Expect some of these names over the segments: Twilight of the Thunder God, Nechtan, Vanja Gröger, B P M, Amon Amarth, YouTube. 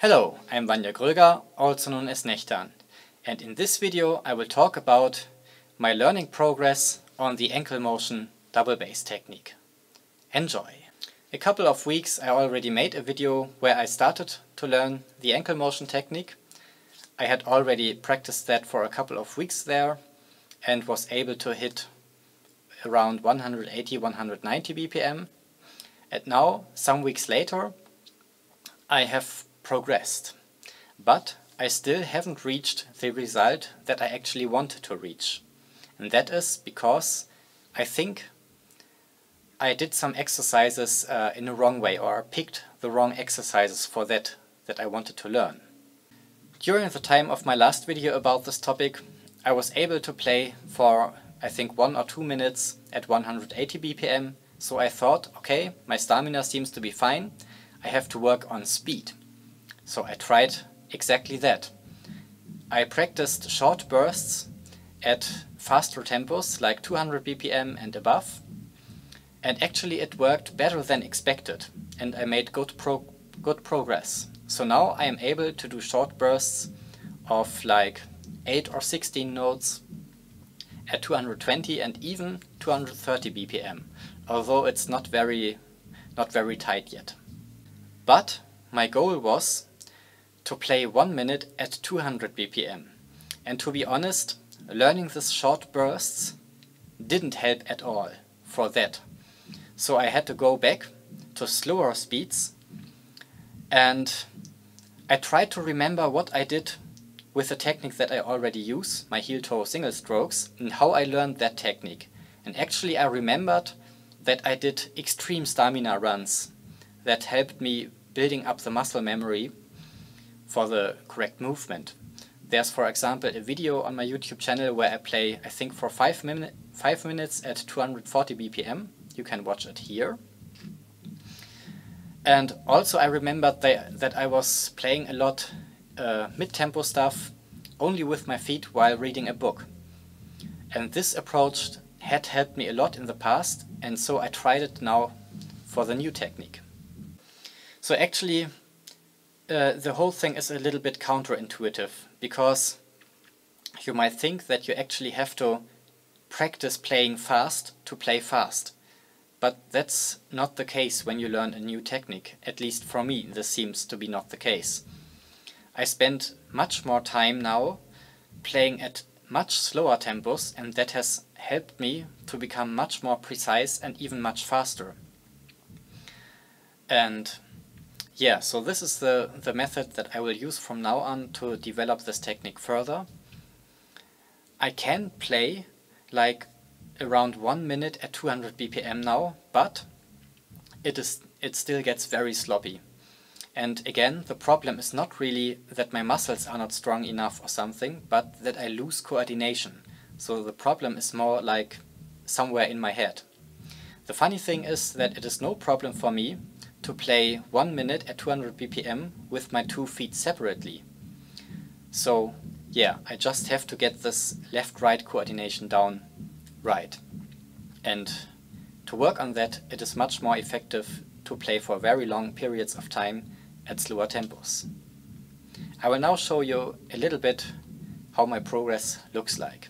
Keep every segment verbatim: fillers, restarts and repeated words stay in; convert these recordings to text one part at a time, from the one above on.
Hello, I'm Vanja Gröger, also known as Nechtan, and in this video I will talk about my learning progress on the ankle motion double bass technique. Enjoy! A couple of weeks I already made a video where I started to learn the ankle motion technique. I had already practiced that for a couple of weeks there and was able to hit around one eighty to one ninety B P M. And now, some weeks later, I have progressed, but I still haven't reached the result that I actually wanted to reach, and that is because I think I did some exercises uh, in the wrong way, or picked the wrong exercises for that that I wanted to learn. During the time of my last video about this topic, I was able to play for I think one or two minutes at one eighty B P M, so I thought, okay, my stamina seems to be fine, I have to work on speed. So I tried exactly that. I practiced short bursts at faster tempos like two hundred B P M and above, and actually it worked better than expected and I made good, pro good progress. So now I am able to do short bursts of like eight or sixteen notes at two hundred twenty and even two hundred thirty B P M, although it's not very, not very tight yet. But my goal was to play one minute at two hundred B P M, and to be honest, learning these short bursts didn't help at all for that, so I had to go back to slower speeds, and I tried to remember what I did with the technique that I already use, my heel toe single strokes, and how I learned that technique. And actually I remembered that I did extreme stamina runs that helped me building up the muscle memory for the correct movement. There's for example a video on my YouTube channel where I play I think for five, min five minutes at two hundred forty B P M. You can watch it here. And also I remembered that, that I was playing a lot uh, mid-tempo stuff only with my feet while reading a book. And this approach had helped me a lot in the past, and so I tried it now for the new technique. So actually Uh, the whole thing is a little bit counterintuitive, because you might think that you actually have to practice playing fast to play fast, but that's not the case when you learn a new technique. At least for me, this seems to be not the case. I spend much more time now playing at much slower tempos, and that has helped me to become much more precise and even much faster. And yeah, so this is the, the method that I will use from now on to develop this technique further. I can play like around one minute at two hundred B P M now, but it is it still gets very sloppy. And again, the problem is not really that my muscles are not strong enough or something, but that I lose coordination. So the problem is more like somewhere in my head. The funny thing is that it is no problem for me to play one minute at two hundred B P M with my two feet separately. So yeah, I just have to get this left-right coordination down right. And to work on that, it is much more effective to play for very long periods of time at slower tempos. I will now show you a little bit how my progress looks like.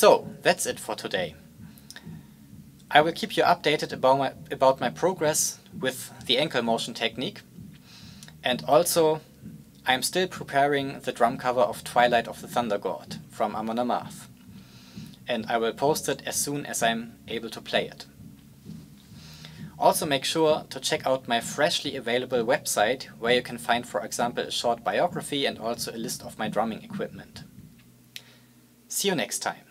So, that's it for today. I will keep you updated about my, about my progress with the ankle motion technique, and also I'm still preparing the drum cover of Twilight of the Thunder God from Amon Amarth, and I will post it as soon as I'm able to play it. Also make sure to check out my freshly available website, where you can find, for example, a short biography and also a list of my drumming equipment. See you next time.